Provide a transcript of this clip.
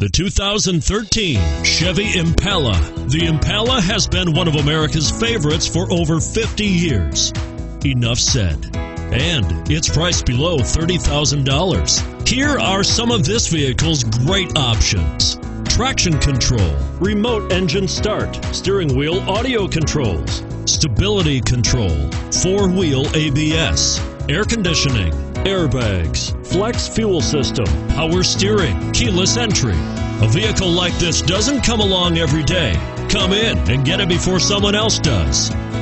The 2013 Chevy Impala. The Impala has been one of America's favorites for over 50 years. Enough said. And it's priced below $30,000. Here are some of this vehicle's great options: traction control, remote engine start, steering wheel audio controls, stability control, four-wheel ABS, air conditioning, airbags, flex fuel system, power steering, keyless entry. A vehicle like this doesn't come along every day. Come in and get it before someone else does.